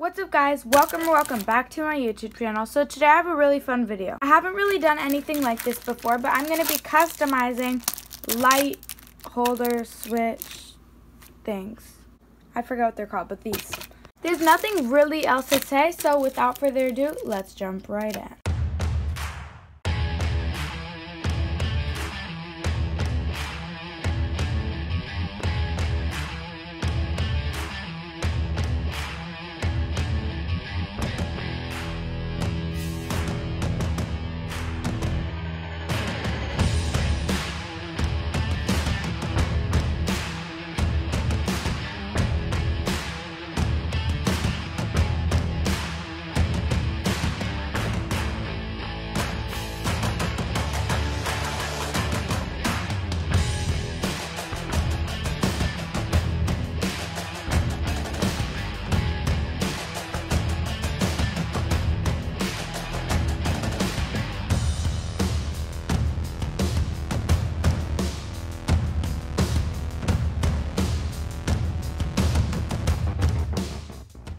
What's up guys, welcome back to my YouTube channel. So today I have a really fun video. I haven't really done anything like this before, but I'm going to be customizing light holder switch things. I forgot what they're called, but these. There's nothing really else to say, so without further ado, let's jump right in.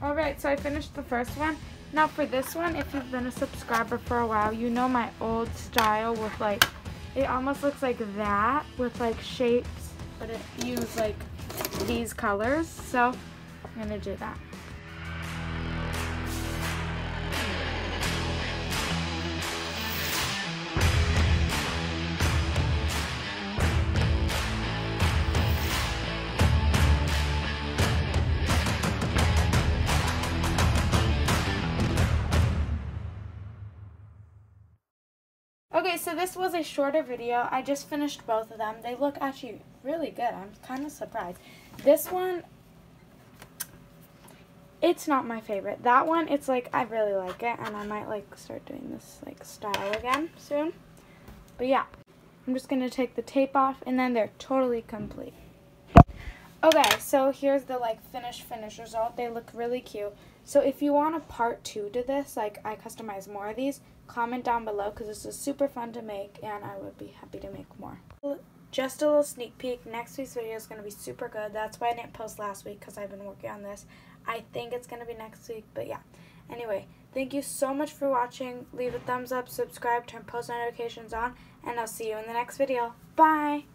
Alright, so I finished the first one. Now for this one, if you've been a subscriber for a while, you know my old style with like, it almost looks like that with like shapes, but it used like these colors. So I'm gonna do that. Okay, so this was a shorter video. I just finished both of them. They look actually really good. I'm kind of surprised. This one, it's not my favorite. That one, it's like, I really like it, and I might like start doing this like style again soon. But yeah, I'm just going to take the tape off, and then they're totally complete. Okay, so here's the like finish result. They look really cute. So if you want a part 2 to this, like I customize more of these, comment down below because this is super fun to make and I would be happy to make more. Just a little sneak peek, next week's video is going to be super good. That's why I didn't post last week because I've been working on this. I think it's going to be next week, but yeah. Anyway, thank you so much for watching. Leave a thumbs up, subscribe, turn post notifications on, and I'll see you in the next video. Bye!